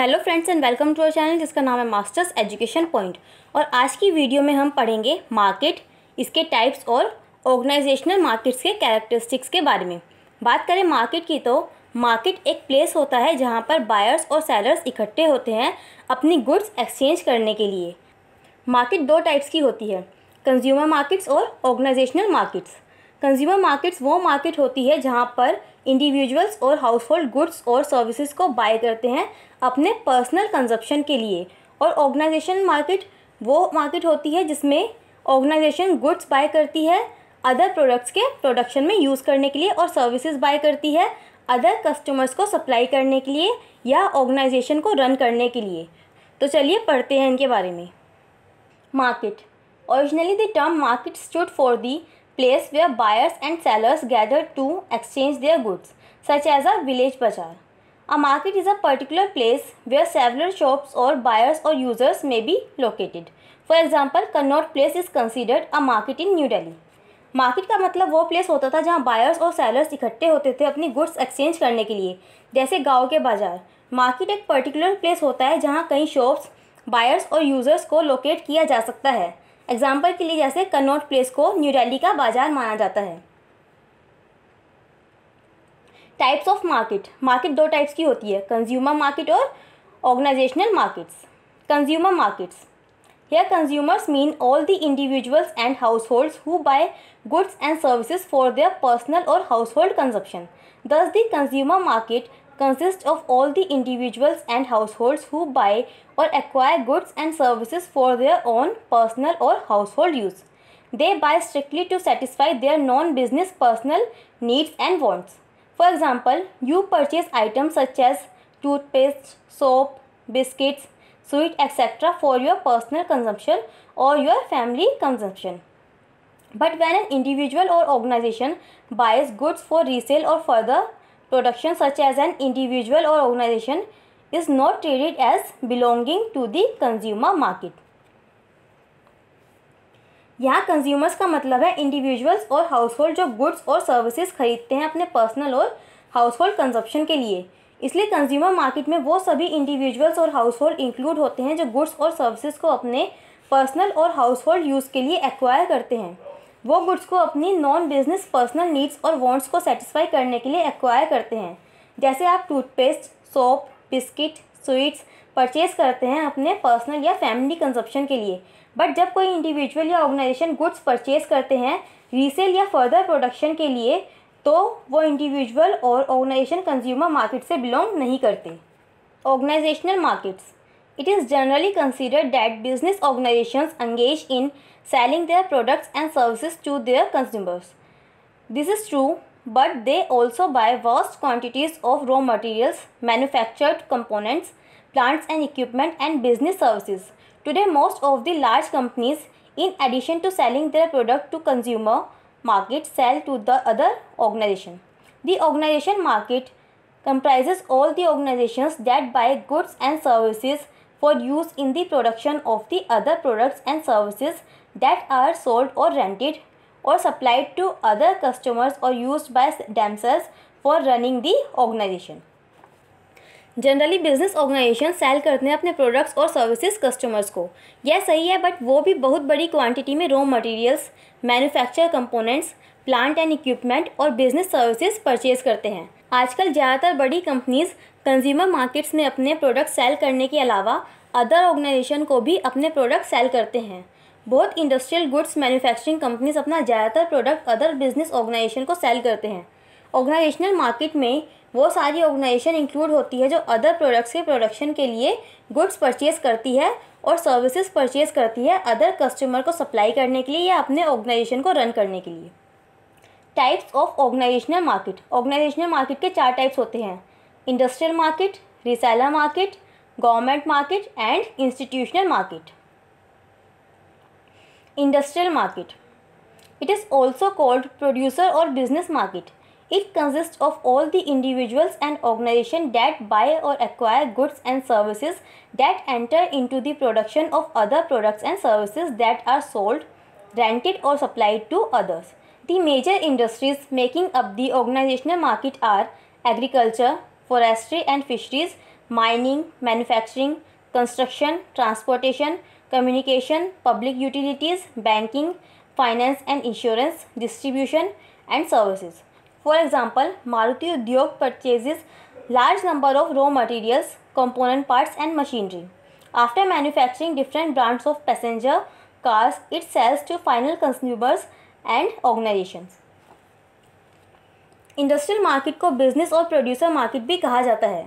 Hello friends and welcome to our channel जिसका नाम है मास्टर्स एजुकेशन पॉइंट। और आज की वीडियो में हम पढ़ेंगे मार्केट, इसके टाइप्स और ऑर्गेनाइजेशनल मार्केट्स के कैरेक्टरिस्टिक्स के बारे में। बात करें मार्केट की तो मार्केट एक प्लेस होता है जहां पर बायर्स और सेलर्स इकट्ठे होते हैं अपनी गुड्स एक्सचेंज करने के लिए। मार्केट दो टाइप्स की होती है, कंज्यूमर मार्केट्स और ऑर्गेनाइजेशनल मार्केट्स। कंज्यूमर मार्केट्स वो मार्केट होती है जहाँ पर इंडिविजुअल्स और हाउसहोल्ड गुड्स और सर्विसेज को बाय करते हैं अपने पर्सनल कंजप्शन के लिए। और ऑर्गेनाइजेशन मार्केट वो मार्केट होती है जिसमें ऑर्गेनाइजेशन गुड्स बाय करती है अदर प्रोडक्ट्स के प्रोडक्शन में यूज़ करने के लिए और सर्विसेज बाय करती है अदर कस्टमर्स को सप्लाई करने के लिए या ऑर्गेनाइजेशन को रन करने के लिए। तो चलिए पढ़ते हैं इनके बारे में। Market. Originally the term market stood for the place where buyers and sellers gather to exchange their goods, such as a village bazaar. A market is a particular place where several shops or buyers or users may be located. For example, Connaught Place is considered a market in New Delhi. Market का मतलब वो place होता था जहाँ buyers और sellers इकट्ठे होते थे अपनी गुड्स एक्सचेंज करने के लिए, जैसे गाँव के बाजार। मार्केट एक पर्टिकुलर प्लेस होता है जहाँ कई शॉप्स, बायर्स और यूज़र्स को लोकेट किया जा सकता है। एग्जाम्पल के लिए जैसे कनॉट प्लेस को न्यू दिल्ली का बाजार माना जाता है। Types of market. मार्केट दो टाइप्स की होती है, कंज्यूमर मार्केट और organisational markets. Consumer markets. Here consumers mean all the individuals and households who buy goods and services for their personal और household consumption. Thus the consumer market consists of all the individuals and households who buy or acquire goods and services for their own personal or household use. They buy strictly to satisfy their non-business personal needs and wants. For example, you purchase items such as toothpaste, soap, biscuits, sweet, etc. for your personal consumption or your family consumption. But when an individual or organization buys goods for resale or further production such as an individual or organization is not treated as belonging to the consumer market. यहाँ consumers का मतलब है individuals और household जो goods और services खरीदते हैं अपने personal और household consumption के लिए। इसलिए consumer market में वो सभी individuals और household include होते हैं जो goods और services को अपने personal और household use के लिए acquire करते हैं। वो गुड्स को अपनी नॉन बिजनेस पर्सनल नीड्स और वांट्स को सेटिस्फाई करने के लिए एक्वायर करते हैं, जैसे आप toothpaste, soap, biscuit, sweets purchase करते हैं अपने पर्सनल या फैमिली कंजप्शन के लिए। बट जब कोई इंडिविजुअल या ऑर्गेनाइजेशन गुड्स परचेज करते हैं रीसेल या फर्दर प्रोडक्शन के लिए, तो वो इंडिविजुअल और ऑर्गेनाइजेशन कंज्यूमर मार्केट से बिलोंग नहीं करते। Organisational markets. It is generally considered that business organizations engage in selling their products and services to their consumers. This is true, but they also buy vast quantities of raw materials, manufactured components, plants and equipment, and business services. Today, most of the large companies, in addition to selling their product to consumer market, sell to the other organization. The organization market comprises all the organizations that buy goods and services for use in the production of the other products and services that are sold or rented or supplied to other customers or used by themselves for running the organization. Generally business organisation sell करते हैं अपने products और services customers को, यह सही है, but वो भी बहुत बड़ी क्वांटिटी में raw materials, manufacture components, plant and equipment और बिजनेस सर्विसेज परचेज करते हैं। आजकल ज़्यादातर बड़ी कंपनीज कंज्यूमर मार्केट्स में अपने प्रोडक्ट सेल करने के अलावा अदर ऑर्गेनाइजेशन को भी अपने प्रोडक्ट सेल करते हैं। बहुत इंडस्ट्रियल गुड्स मैन्युफैक्चरिंग कंपनीज अपना ज़्यादातर प्रोडक्ट अदर बिजनेस ऑर्गेनाइजेशन को सेल करते हैं। ऑर्गेनाइजेशनल मार्केट में वो सारी ऑर्गेनाइजेशन इंक्लूड होती है जो अदर प्रोडक्ट्स के प्रोडक्शन के लिए गुड्स परचेज करती है और सर्विसेज परचेज करती है अदर कस्टमर को सप्लाई करने के लिए या अपने ऑर्गेनाइजेशन को रन करने के लिए। Types of organisational market. Organisational market के चार टाइप्स होते हैं, industrial market, reseller market, government market and institutional market. Industrial market. It is also called producer और business market. It consists of all the individuals and organizations that buy or acquire goods and services that enter into the production of other products and services that are sold, rented or supplied to others. The major industries making up the organizational market are agriculture, forestry and fisheries, mining, manufacturing, construction, transportation, communication, public utilities, banking, finance and insurance, distribution and services. For example, Maruti Udyog purchases large number of raw materials, component parts and machinery. After manufacturing different brands of passenger cars, it sells to final consumers and organizations. Industrial market को business और producer market भी कहा जाता है।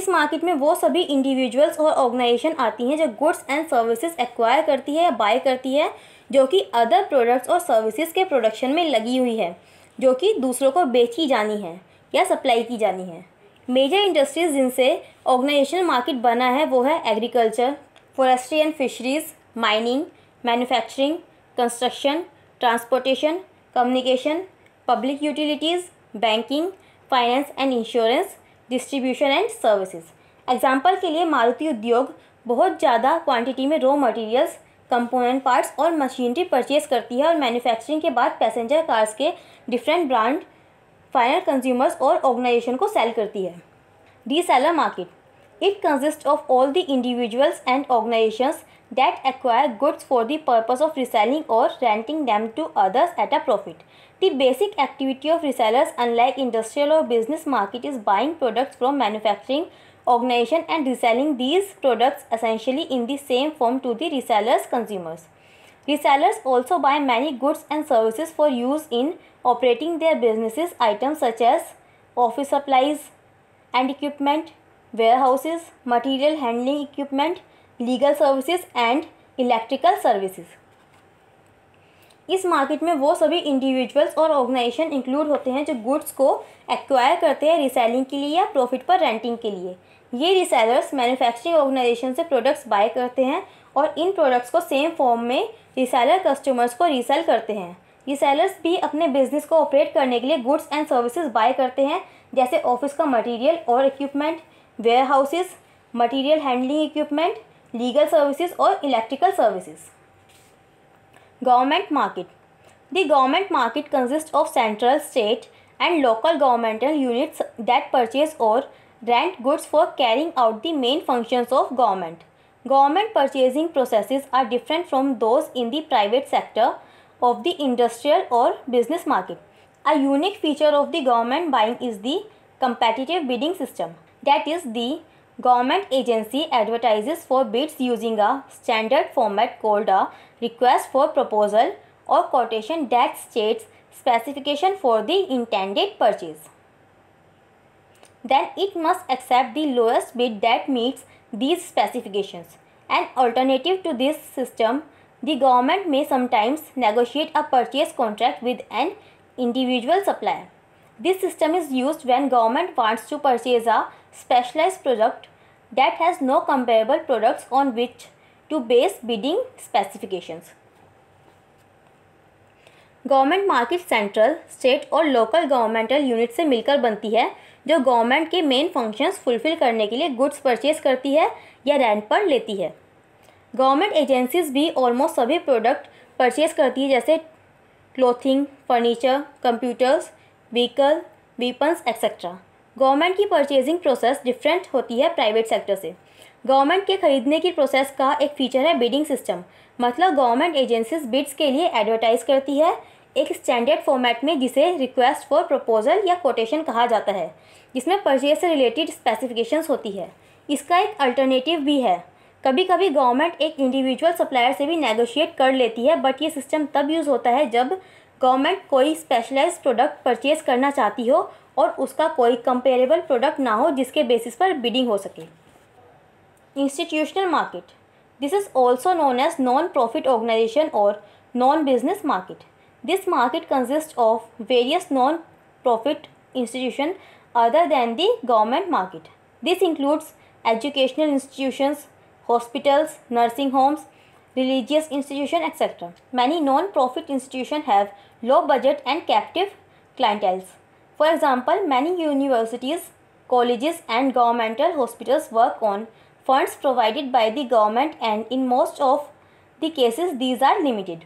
इस market में वो सभी इंडिविजुअल्स और ऑर्गेनाइजेशन आती हैं जो गुड्स एंड सर्विसेज एक्वायर करती है या बाय करती है, जो कि अदर प्रोडक्ट्स और सर्विसेज के प्रोडक्शन में लगी हुई है, जो कि दूसरों को बेची जानी है या सप्लाई की जानी है। मेजर इंडस्ट्रीज जिनसे ऑर्गेनाइजेशन मार्केट बना है वो है agriculture, forestry and fisheries, mining, manufacturing, construction, transportation, communication, public utilities, banking, finance and insurance, distribution and services. Example के लिए मारुति उद्योग बहुत ज़्यादा क्वांटिटी में रॉ मटेरियल्स, कंपोनेंट पार्ट्स और मशीनरी परचेज करती है और मैन्युफैक्चरिंग के बाद पैसेंजर कार्स के डिफरेंट ब्रांड फाइनल कंज्यूमर्स और ऑर्गेनाइजेशन को सेल करती है। Reseller market, it consist of all the individuals and organisations that acquire goods for the purpose of reselling or renting them to others at a profit. The basic activity of resellers, unlike industrial or business market, is buying products from manufacturing organization and reselling these products essentially in the same form to the resellers' consumers. Resellers also buy many goods and services for use in operating their businesses. Items such as office supplies and equipment, warehouses, material handling equipment, legal services and electrical services. इस market में वो सभी individuals और organisation include होते हैं जो goods को acquire करते हैं रिसेलिंग के लिए या प्रॉफिट पर रेंटिंग के लिए। ये रिसेलर्स मैन्युफैक्चरिंग ऑर्गेनाइजेशन से प्रोडक्ट्स बाय करते हैं और इन प्रोडक्ट्स को सेम फॉर्म में रिसेलर कस्टमर्स को रीसेल करते हैं। रिसेलर्स भी अपने बिजनेस को ऑपरेट करने के लिए गुड्स एंड सर्विसेज बाय करते हैं, जैसे ऑफिस का मटीरियल और equipment, warehouses, material handling equipment, legal services और electrical services. Government market, the government market consist of central, state and local governmental units that purchase और rent goods for carrying out the main functions of government. Government purchasing processes are different from those in the private sector of the industrial or business market. A unique feature of the government buying is the competitive bidding system. That is, the government agency advertises for bids using a standard format called a request for proposal or quotation that states specification for the intended purchase. Then it must accept the lowest bid that meets these specifications. An alternative to this system, the government may sometimes negotiate a purchase contract with an individual supplier. This system is used when government wants to purchase a specialized product that has no comparable products on which to base bidding specifications. Government market central, state और local governmental unit से मिलकर बनती है जो government के main functions fulfil करने के लिए गुड्स परचेज करती है या रेंट पर लेती है। गवर्नमेंट एजेंसीज भी ऑलमोस्ट सभी प्रोडक्ट परचेज करती है, जैसे clothing, furniture, computers, vehicle, weapons etcetera. Government की परचेजिंग प्रोसेस डिफरेंट होती है प्राइवेट सेक्टर से। गवर्नमेंट के खरीदने की प्रोसेस का एक फीचर है बिडिंग सिस्टम, मतलब गवर्नमेंट एजेंसीज बिड्स के लिए एडवर्टाइज करती है एक स्टैंडर्ड फॉर्मेट में, जिसे रिक्वेस्ट फॉर प्रपोजल या कोटेशन कहा जाता है, जिसमें परचेज से रिलेटेड स्पेसिफिकेशंस होती है। इसका एक अल्टरनेटिव भी है। कभी कभी गवर्नमेंट एक इंडिविजुअल सप्लायर से भी नेगोशिएट कर लेती है, बट ये सिस्टम तब यूज़ होता है जब गवर्नमेंट कोई स्पेशलाइज्ड प्रोडक्ट परचेज करना चाहती हो और उसका कोई कंपेरेबल प्रोडक्ट ना हो जिसके बेसिस पर बिडिंग हो सके। Institutional market, this is also known as non profit organisation और non business market. This market consist of various non profit institution other than the government market. This includes educational institutions, hospitals, nursing homes, religious institution etc. Many non-profit institutions have low budget and captive clienteles. For example, many universities, colleges and governmental hospitals work on funds provided by the government, and in most of the cases these are limited.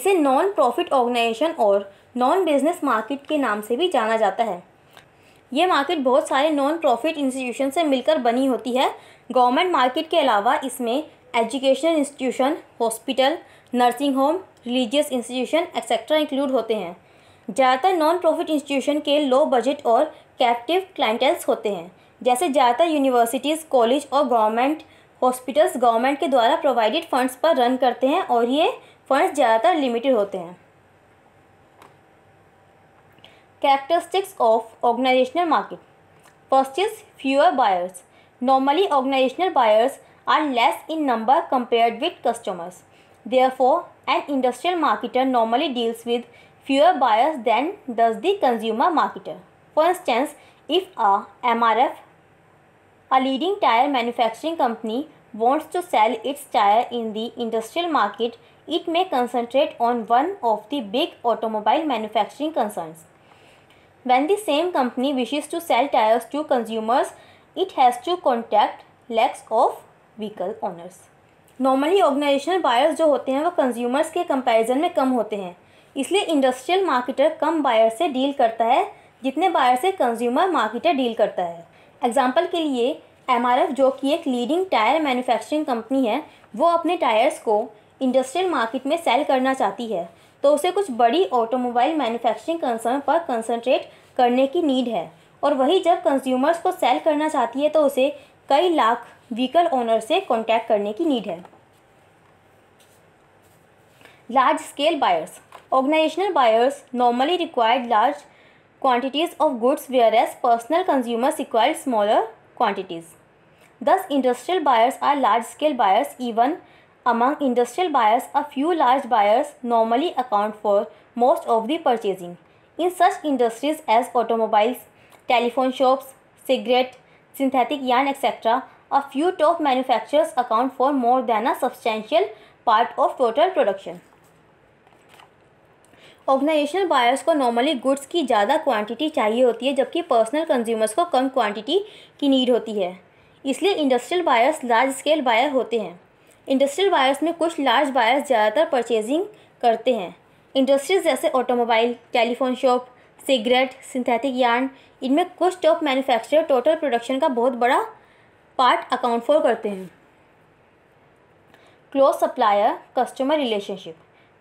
इसे non-profit organization और non-business market के नाम से भी जाना जाता है। ये मार्केट बहुत सारे नॉन प्रॉफिट इंस्टीट्यूशन से मिलकर बनी होती है। गवर्नमेंट मार्केट के अलावा इसमें educational institution, hospital, nursing home, religious institution etcetera include होते हैं। ज़्यादातर नॉन प्रॉफिट इंस्टीट्यूशन के लो बजट और कैप्टिव क्लाइंटेल्स होते हैं, जैसे ज़्यादातर यूनिवर्सिटीज़, कॉलेज और गवर्नमेंट हॉस्पिटल्स गवर्नमेंट के द्वारा प्रोवाइडेड फंड्स पर रन करते हैं और ये फंड्स ज़्यादातर लिमिटेड होते हैं। Characteristics of organisational market. First is fewer buyers. Normally organisational buyers are less in number compared with customers. Therefore, an industrial marketer normally deals with fewer buyers than does the consumer marketer. For instance, if a MRF, a leading tire manufacturing company, wants to sell its tire in the industrial market, it may concentrate on one of the big automobile manufacturing concerns. When the same company wishes to sell tires to consumers, it has to contact lakhs of vehicle owners. Normally organisational buyers जो होते हैं वो consumers के comparison में कम होते हैं, इसलिए industrial marketer कम बायर से डील करता है जितने बायर से कंज्यूमर मार्केटर डील करता है। एग्जांपल के लिए एमआरएफ, जो कि एक लीडिंग टायर मैन्युफैक्चरिंग कंपनी है, वो अपने टायर्स को इंडस्ट्रियल मार्केट में सेल करना चाहती है, तो उसे कुछ बड़ी ऑटोमोबाइल मैन्युफैक्चरिंग कंसर्न पर कंसनट्रेट करने की नीड है, और वही जब कंज्यूमर्स को सेल करना चाहती है तो उसे कई लाख व्हीकल ओनर से कॉन्टैक्ट करने की नीड है। Large scale buyers. Organisational buyers normally required large quantities of goods whereas personal consumers required smaller quantities. Thus industrial buyers are large scale buyers. Even among industrial buyers, a few large buyers normally account for most of the purchasing in such industries as automobiles, telephone shops, cigarette, synthetic yarn etc. A few top manufacturers account for more than a substantial part of total production. Organizational buyers को normally goods की ज़्यादा quantity चाहिए होती है, जबकि personal consumers को कम quantity की need होती है, इसलिए industrial buyers large scale buyer होते हैं। Industrial buyers में कुछ large buyers ज़्यादातर purchasing करते हैं। Industries जैसे automobile, telephone shop, cigarette, synthetic yarn, इनमें कुछ टॉप मैन्युफैक्चरर टोटल प्रोडक्शन का बहुत बड़ा पार्ट अकाउंट फॉर करते हैं। Close supplier customer relationship.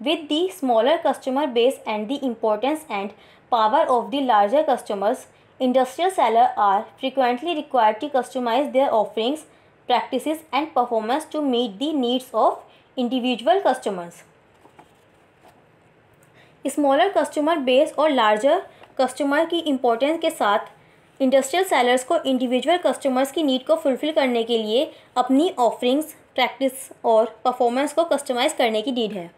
With the smaller customer base and the importance and power of the larger customers, industrial seller are frequently required to customise their offerings, practices and performance to meet the needs of individual customers. Smaller customer base और larger customer की importance के साथ industrial sellers को individual customers की need को fulfil करने के लिए अपनी ऑफरिंग्स, प्रैक्टिस और परफॉर्मेंस को कस्टमाइज़ करने की नीड है।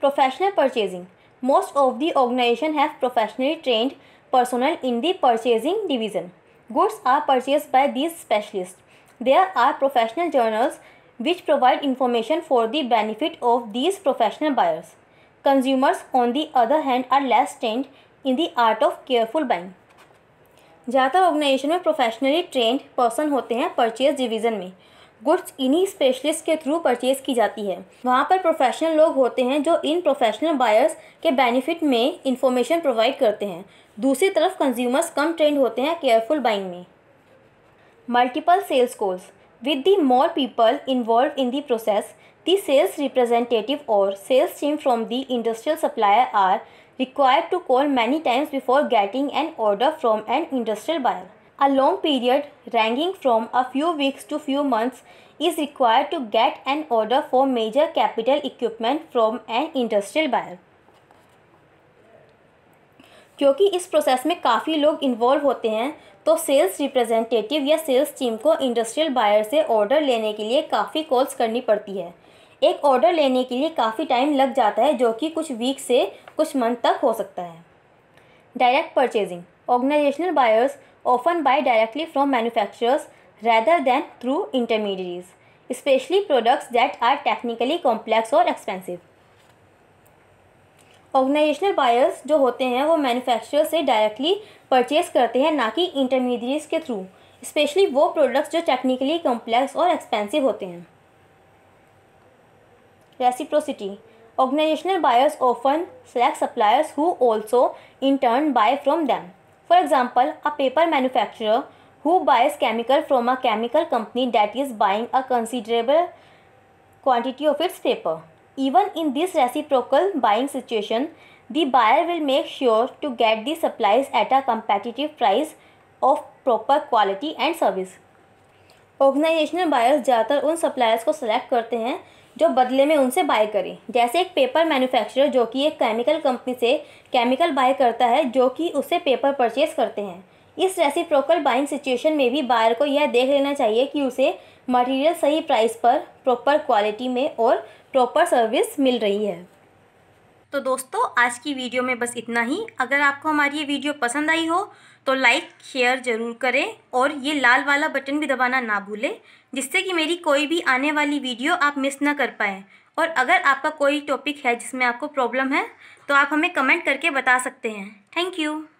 Professional purchasing. Most of the organisation have professionally trained personnel in the purchasing division. Goods are purchase by these specialist. There are professional journals which provide information for the benefit of these professional buyers. Consumers, on the other hand, are less trained in the art of careful buying. ज़्यादातर organisation में professionally trained person होते हैं। Purchase division में goods इन्हीं specialist के through purchase की जाती है। वहाँ पर प्रोफेशनल लोग होते हैं जो इन प्रोफेशनल बायर्स के बेनिफिट में इंफॉर्मेशन प्रोवाइड करते हैं। दूसरी तरफ कंज्यूमर्स कम ट्रेंड होते हैं केयरफुल बाइंग में। Multiple sales calls. With the more people involved in the process, the sales representative or sales team from the industrial supplier are required to call many times before getting an order from an industrial buyer. A long period ranging from a few weeks to few months is required to get an order for major capital equipment from an industrial buyer. क्योंकि इस process में काफ़ी लोग involve होते हैं, तो sales representative या sales team को इंडस्ट्रियल बायर से ऑर्डर लेने के लिए काफ़ी कॉल्स करनी पड़ती है। एक ऑर्डर लेने के लिए काफ़ी टाइम लग जाता है, जो कि कुछ वीक से कुछ मंथ तक हो सकता है। Direct purchasing. Organisational buyers often buy directly from manufacturers rather than through intermediaries, specially products that are technically complex और एक्सपेंसिव। ऑर्गेनाइजेशनल बायर्स जो होते हैं वो मैन्युफैक्चरर से डायरेक्टली परचेज करते हैं, ना कि इंटरमीडिएट्स के थ्रू, स्पेशली वो प्रोडक्ट्स जो टेक्निकली कॉम्प्लेक्स और एक्सपेंसिव होते हैं। Reciprocity. Organizational buyers often select suppliers who also in turn buy from them. For example, a paper manufacturer who buys chemical from a chemical company that is buying a considerable quantity of its paper. Even in this reciprocal buying situation, the buyer will make sure to get the supplies at a competitive price of proper quality and service. Organizational buyers ज़्यादातर उन suppliers को select करते हैं जो बदले में उनसे bye करें, जैसे एक पेपर मैन्युफैक्चरर जो कि एक केमिकल कंपनी से केमिकल बाय करता है जो कि उससे पेपर परचेज करते हैं। इस रेसिप्रोकल बाइंग सिचुएशन में भी बायर को यह देख लेना चाहिए कि उसे मटेरियल सही प्राइस पर, प्रॉपर क्वालिटी में और प्रॉपर सर्विस मिल रही है। तो दोस्तों, आज की वीडियो में बस इतना ही। अगर आपको हमारी ये वीडियो पसंद आई हो तो लाइक शेयर ज़रूर करें और ये लाल वाला बटन भी दबाना ना भूलें, जिससे कि मेरी कोई भी आने वाली वीडियो आप मिस ना कर पाएँ। और अगर आपका कोई टॉपिक है जिसमें आपको प्रॉब्लम है तो आप हमें कमेंट करके बता सकते हैं। Thank you.